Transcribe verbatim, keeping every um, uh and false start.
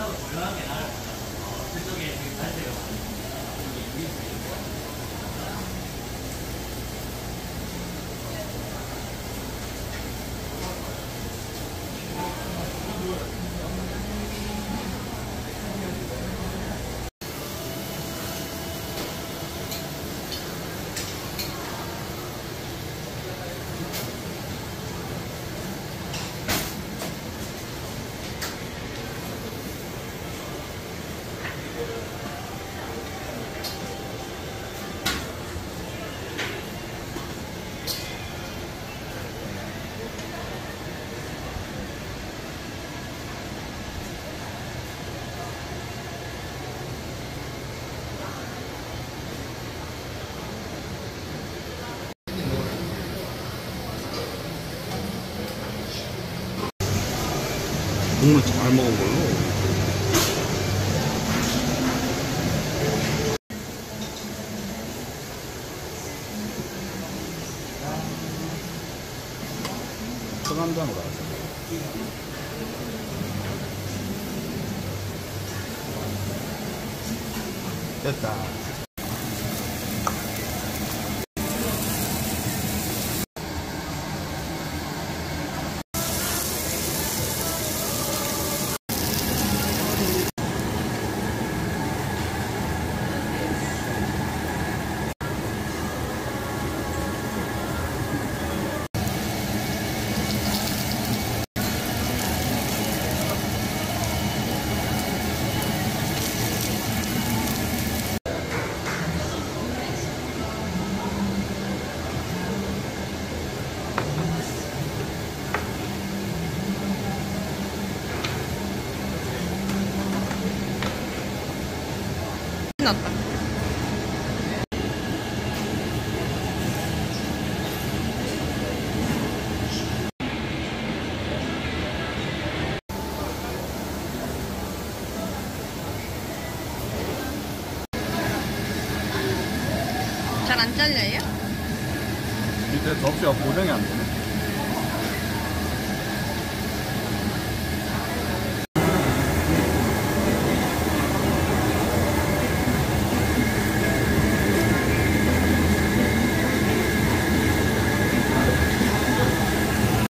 하고 조용하게 나를 어, 그쪽에 지금 발대가 많이 국물 잘 먹은 걸로. 소감장으로 나왔어. 됐다. 신났다. 잘 안 잘려요? 이제 접시가 고정이 안 되네.